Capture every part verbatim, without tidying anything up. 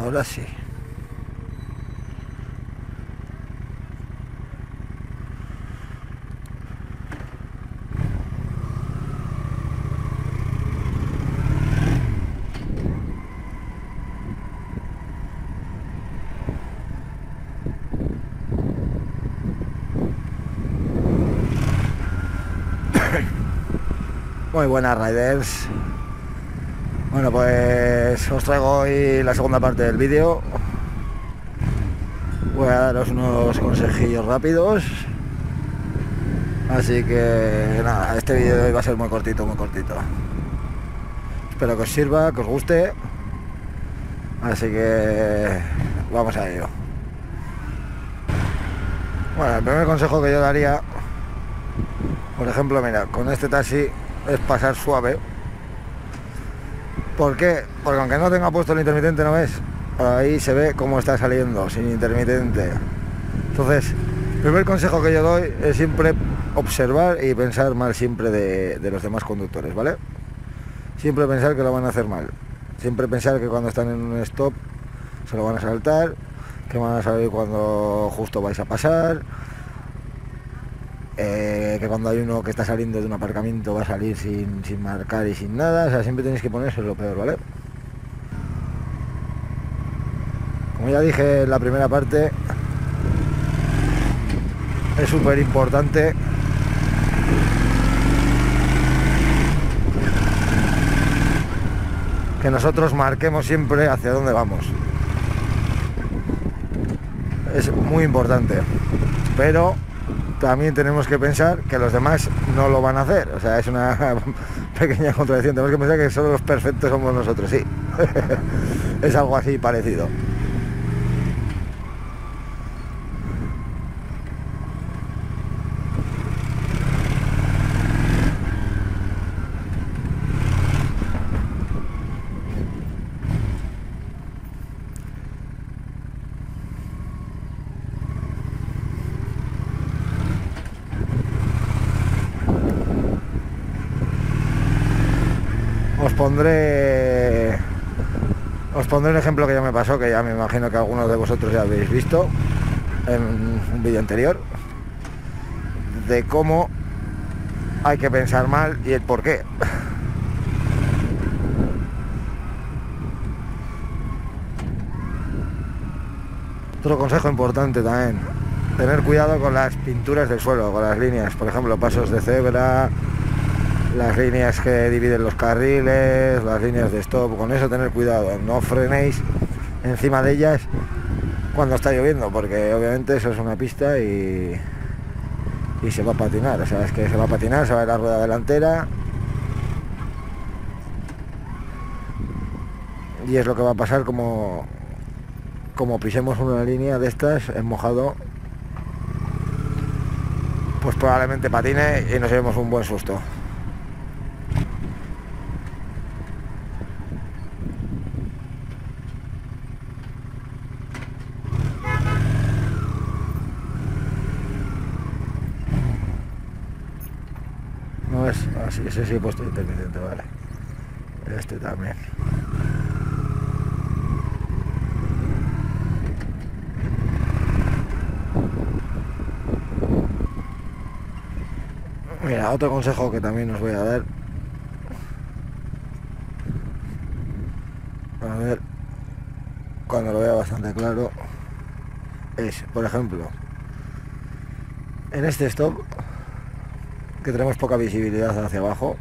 ahora sí. Muy buenas, riders. Bueno, pues os traigo hoy la segunda parte del vídeo. Voy a daros unos consejillos rápidos. Así que nada, este vídeo de hoy va a ser muy cortito, muy cortito. Espero que os sirva, que os guste. Así que vamos a ello. Bueno, el primer consejo que yo daría, por ejemplo, mira, con este taxi, es pasar suave. ¿Por qué? Porque aunque no tenga puesto el intermitente, ¿no ves? Por ahí se ve cómo está saliendo sin intermitente. Entonces, el primer consejo que yo doy es siempre observar y pensar mal siempre de, de los demás conductores, ¿vale? Siempre pensar que lo van a hacer mal. Siempre pensar que cuando están en un stop se lo van a saltar, que van a salir cuando justo vais a pasar. Eh, que cuando hay uno que está saliendo de un aparcamiento va a salir sin, sin marcar y sin nada. O sea, siempre tenéis que ponerse lo peor, ¿vale? Como ya dije en la primera parte, es súper importante que nosotros marquemos siempre hacia dónde vamos. Es muy importante, pero también tenemos que pensar que los demás no lo van a hacer. O sea, es una pequeña contradicción. Tenemos que pensar que solo los perfectos somos nosotros, sí. Es algo así parecido. Pondré, os pondré un ejemplo que ya me pasó, que ya me imagino que algunos de vosotros ya habéis visto en un vídeo anterior, de cómo hay que pensar mal y el por qué. Otro consejo importante también, tener cuidado con las pinturas del suelo, con las líneas, por ejemplo, pasos de cebra, las líneas que dividen los carriles, las líneas de stop. Con eso tener cuidado, no frenéis encima de ellas cuando está lloviendo, porque obviamente eso es una pista y, y se va a patinar. O sea, es que se va a patinar, se va a ir la rueda delantera y es lo que va a pasar como, como pisemos una línea de estas en mojado. Pues probablemente patine y nos llevemos un buen susto. Así que ese sí he puesto intermitente, vale. Este también. Mira, otro consejo que también os voy a dar. A ver, cuando lo vea bastante claro, es, por ejemplo, en este stop, que tenemos poca visibilidad hacia abajo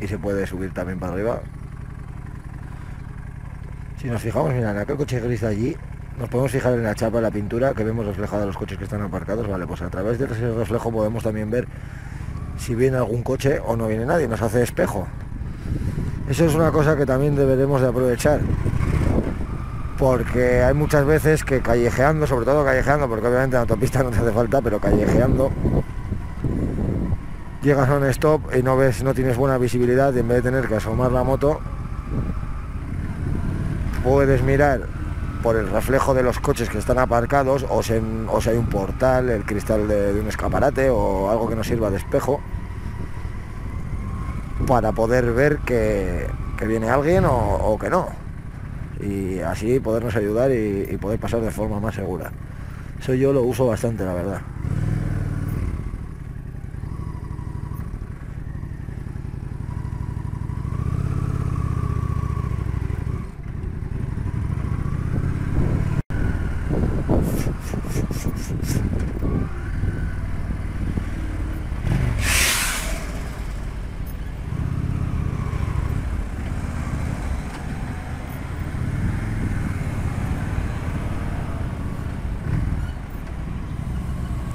y se puede subir también para arriba. Si nos fijamos, mira, en aquel coche gris de allí nos podemos fijar en la chapa, en la pintura que vemos reflejada, los coches que están aparcados, vale, pues a través de ese reflejo podemos también ver si viene algún coche o no viene nadie, nos hace espejo. Eso es una cosa que también deberemos de aprovechar, porque hay muchas veces que callejeando, sobre todo callejeando, porque obviamente en la autopista no te hace falta, pero callejeando llegas a un stop y no ves, no tienes buena visibilidad, y en vez de tener que asomar la moto, puedes mirar por el reflejo de los coches que están aparcados, o si, o si hay un portal, el cristal de, de un escaparate o algo que nos sirva de espejo, para poder ver que, que viene alguien o, o que no. y así podernos ayudar y, y poder pasar de forma más segura. Eso yo lo uso bastante, la verdad.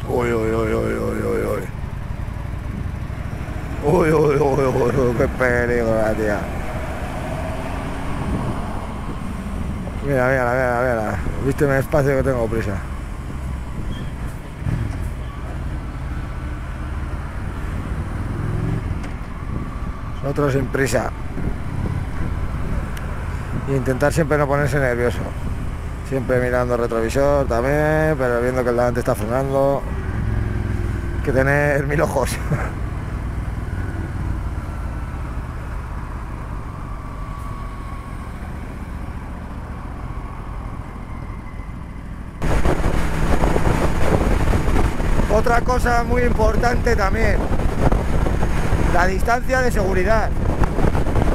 Uy, uy, uy, uy, uy, uy, uy. Uy, uy, uy, uy, uy, qué peligro, la tía. Mira, mira, mira, mira. Viste el espacio que tengo prisa. Nosotros sin prisa. Y intentar siempre no ponerse nervioso. Siempre mirando el retrovisor también, pero viendo que el delante está frenando. Hay que tener mil ojos. Otra cosa muy importante también, la distancia de seguridad.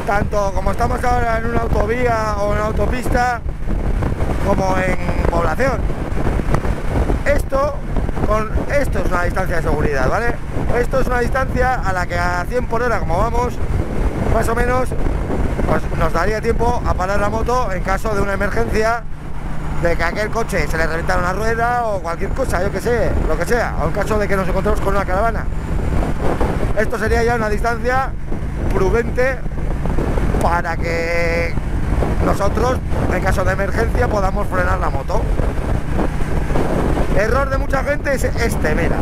Tanto como estamos ahora en una autovía o en una autopista, como en población. Esto, con, esto es una distancia de seguridad, ¿vale? Esto es una distancia a la que a cien por hora, como vamos, más o menos, pues nos daría tiempo a parar la moto en caso de una emergencia, de que a aquel coche se le reventara una rueda o cualquier cosa, yo que sé, lo que sea, o en caso de que nos encontremos con una caravana. Esto sería ya una distancia prudente para que nosotros, en caso de emergencia, podamos frenar la moto. Error de mucha gente es este, mira.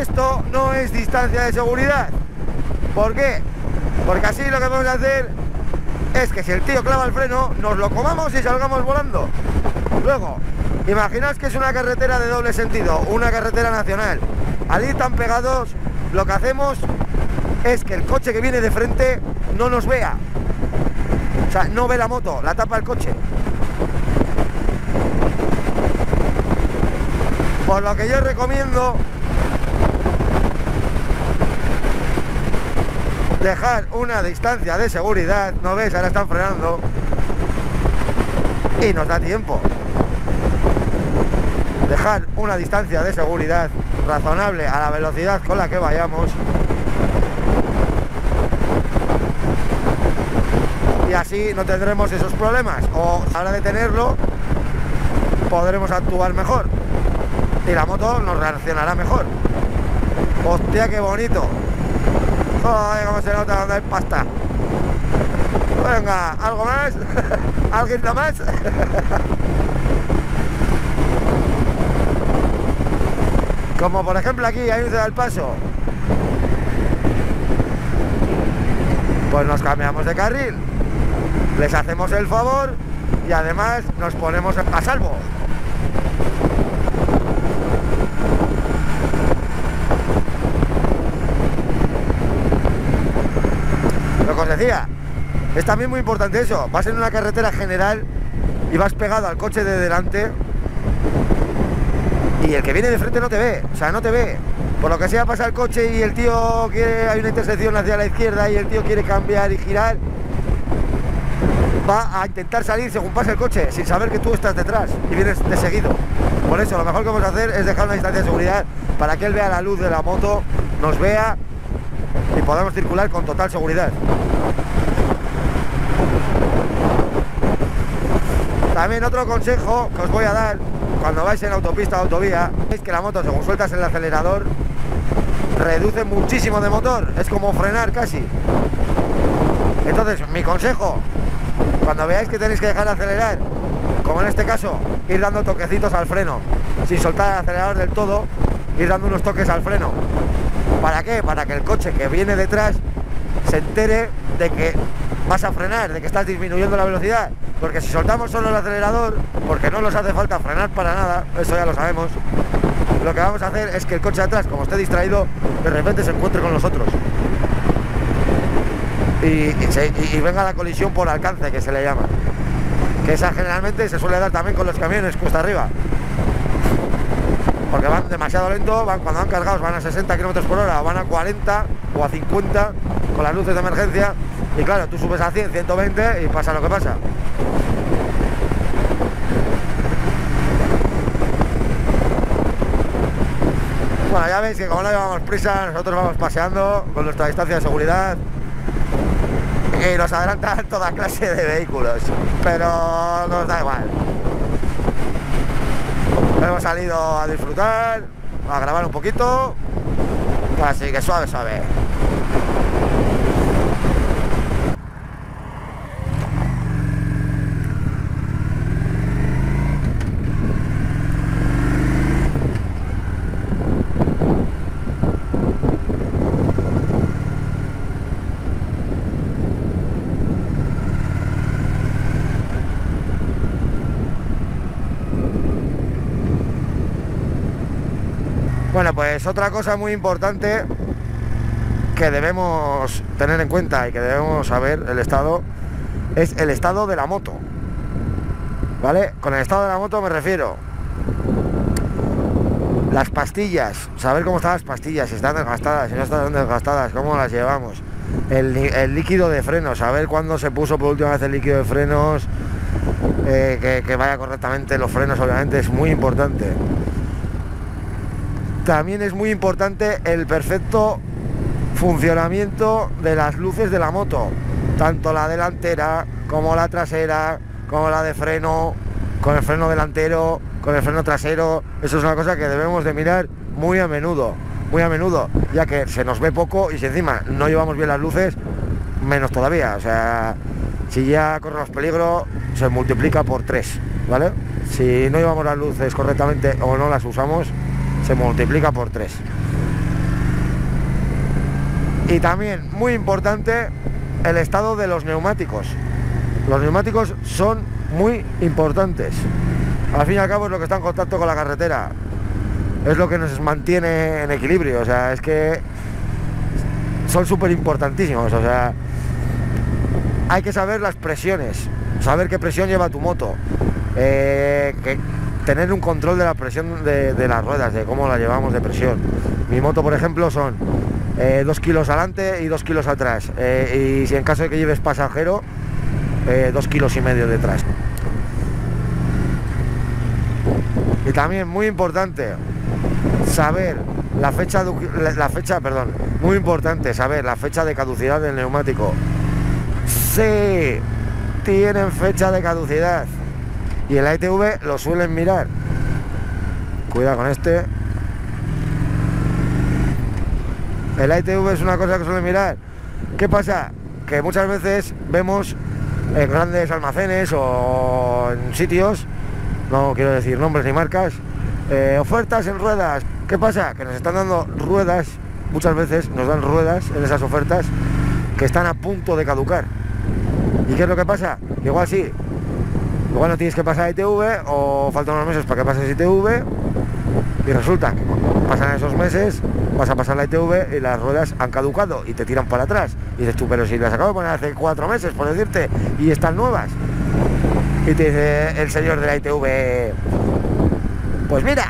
Esto no es distancia de seguridad. ¿Por qué? Porque así lo que vamos a hacer es que si el tío clava el freno, nos lo comamos y salgamos volando. Luego, imaginaos que es una carretera de doble sentido, una carretera nacional. Al ir tan pegados, lo que hacemos es que el coche que viene de frente no nos vea. O sea, no ve la moto, la tapa el coche. Por lo que yo recomiendo dejar una distancia de seguridad. ¿No ves? Ahora están frenando y nos da tiempo. Dejar una distancia de seguridad razonable a la velocidad con la que vayamos. Y así no tendremos esos problemas. O a la hora de tenerlo, podremos actuar mejor. Y la moto nos reaccionará mejor. ¡Hostia, qué bonito! ¡Joder, cómo se nota cuando hay pasta! Venga, ¿algo más? ¿Alguien da más? Como por ejemplo aquí hay un al paso. Pues nos cambiamos de carril. Les hacemos el favor y además nos ponemos a salvo. Lo que os decía, es también muy importante eso. Vas en una carretera general y vas pegado al coche de delante y el que viene de frente no te ve, o sea, no te ve. Por lo que sea, pasa el coche y el tío quiere, hay una intersección hacia la izquierda y el tío quiere cambiar y girar. Va a intentar salir según pase el coche, sin saber que tú estás detrás y vienes de seguido. Por eso, lo mejor que vamos a hacer es dejar una distancia de seguridad para que él vea la luz de la moto, nos vea y podamos circular con total seguridad. También otro consejo que os voy a dar cuando vais en autopista o autovía es que la moto, según sueltas el acelerador, reduce muchísimo de motor. Es como frenar casi. Entonces, mi consejo, cuando veáis que tenéis que dejar de acelerar, como en este caso, ir dando toquecitos al freno, sin soltar el acelerador del todo, ir dando unos toques al freno. ¿Para qué? Para que el coche que viene detrás se entere de que vas a frenar, de que estás disminuyendo la velocidad. Porque si soltamos solo el acelerador, porque no nos hace falta frenar para nada, eso ya lo sabemos, lo que vamos a hacer es que el coche de atrás, como esté distraído, de repente se encuentre con nosotros. y, y, se, y venga la colisión por alcance, que se le llama, que esa generalmente se suele dar también con los camiones cuesta arriba, porque van demasiado lento, van, cuando van cargados van a sesenta kilómetros por hora, van a cuarenta o a cincuenta con las luces de emergencia, y claro, tú subes a cien, ciento veinte y pasa lo que pasa. Bueno, ya veis que como no llevamos prisa, nosotros vamos paseando con nuestra distancia de seguridad y nos adelantan toda clase de vehículos, pero nos da igual. Hemos salido a disfrutar, a grabar un poquito, así que suave, suave. Bueno, pues otra cosa muy importante que debemos tener en cuenta y que debemos saber el estado es el estado de la moto, ¿vale? Con el estado de la moto me refiero las pastillas, saber cómo están las pastillas, si están desgastadas, si no están desgastadas, cómo las llevamos, el, el líquido de frenos, saber cuándo se puso por última vez el líquido de frenos, eh, que, que vaya correctamente los frenos, obviamente es muy importante. También es muy importante el perfecto funcionamiento de las luces de la moto, tanto la delantera como la trasera, como la de freno, con el freno delantero, con el freno trasero. Eso es una cosa que debemos de mirar muy a menudo, muy a menudo, ya que se nos ve poco y si encima no llevamos bien las luces, menos todavía. O sea, si ya corremos peligro, se multiplica por tres, ¿vale? Si no llevamos las luces correctamente o no las usamos, se multiplica por tres. Y también muy importante el estado de los neumáticos. Los neumáticos son muy importantes, al fin y al cabo es lo que está en contacto con la carretera, es lo que nos mantiene en equilibrio. O sea, es que son súper importantísimos. O sea, hay que saber las presiones, saber qué presión lleva tu moto, eh, que tener un control de la presión de, de las ruedas, de cómo la llevamos de presión. Mi moto, por ejemplo, son eh, dos kilos adelante y dos kilos atrás, eh, y si en caso de que lleves pasajero, eh, dos kilos y medio detrás. Y también muy importante saber la fecha de, la fecha perdón muy importante saber la fecha de caducidad del neumático. Sí, tienen fecha de caducidad y en la I T V lo suelen mirar. Cuidado con este. El I T V es una cosa que suelen mirar. ¿Qué pasa? Que muchas veces vemos en grandes almacenes o en sitios, no quiero decir nombres ni marcas, eh, ofertas en ruedas. ¿Qué pasa? Que nos están dando ruedas, muchas veces nos dan ruedas en esas ofertas que están a punto de caducar. ¿Y qué es lo que pasa? Igual sí. Igual no tienes que pasar I T V o faltan unos meses para que pases I T V y resulta que cuando pasan esos meses vas a pasar la I T V y las ruedas han caducado y te tiran para atrás. Y dices tú, pero si las acabo de poner hace cuatro meses, por decirte, y están nuevas. Y te dice el señor de la I T V, pues mira,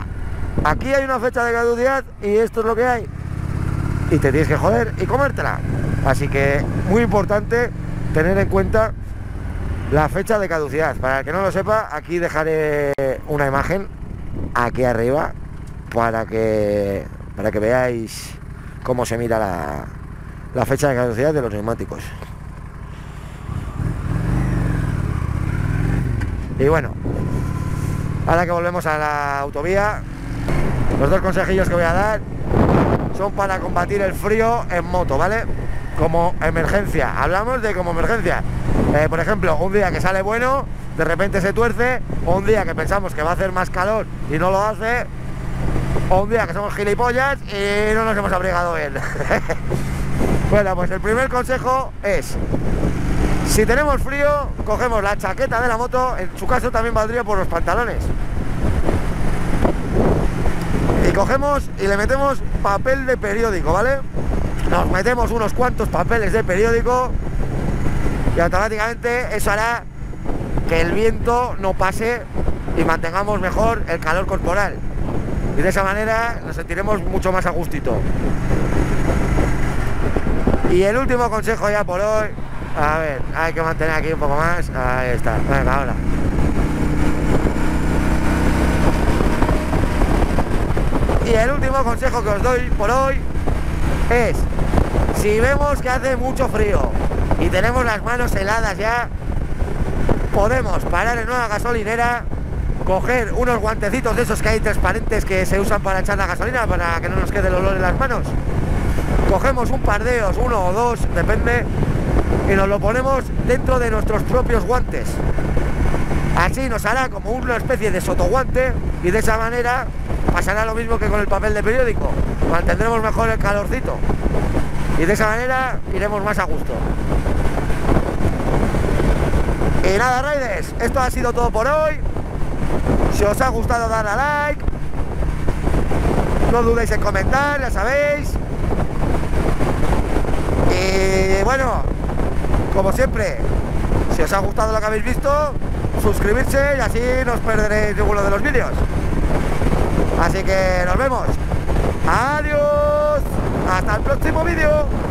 aquí hay una fecha de caducidad y esto es lo que hay. Y te tienes que joder y comértela. Así que muy importante tener en cuenta la fecha de caducidad. Para el que no lo sepa, aquí dejaré una imagen aquí arriba para que para que veáis cómo se mira la, la fecha de caducidad de los neumáticos. Y bueno, ahora que volvemos a la autovía, los dos consejillos que voy a dar son para combatir el frío en moto, ¿vale? Como emergencia, hablamos de como emergencia. Eh, por ejemplo, un día que sale bueno, de repente se tuerce, o un día que pensamos que va a hacer más calor y no lo hace, o un día que somos gilipollas y no nos hemos abrigado bien. Bueno, pues el primer consejo es, si tenemos frío, cogemos la chaqueta de la moto, en su caso también valdría por los pantalones, y cogemos y le metemos papel de periódico, ¿vale? nos metemos unos cuantos papeles de periódico y automáticamente eso hará que el viento no pase y mantengamos mejor el calor corporal, y de esa manera nos sentiremos mucho más a gustito. Y el último consejo ya por hoy, a ver, hay que mantener aquí un poco más, ahí está, venga, ahora. Y el último consejo que os doy por hoy es, si vemos que hace mucho frío y tenemos las manos heladas ya, podemos parar en una gasolinera, coger unos guantecitos de esos que hay transparentes que se usan para echar la gasolina para que no nos quede el olor en las manos, cogemos un par de ellos, uno o dos, depende, y nos lo ponemos dentro de nuestros propios guantes. Así nos hará como una especie de sotoguante y de esa manera pasará lo mismo que con el papel de periódico, mantendremos mejor el calorcito y de esa manera iremos más a gusto. Y nada, riders, esto ha sido todo por hoy. Si os ha gustado, dar a like, no dudéis en comentar, ya sabéis. Y bueno, como siempre, si os ha gustado lo que habéis visto, suscribirse y así no os perderéis ninguno de los vídeos. Así que nos vemos. Adiós. Hasta el próximo vídeo.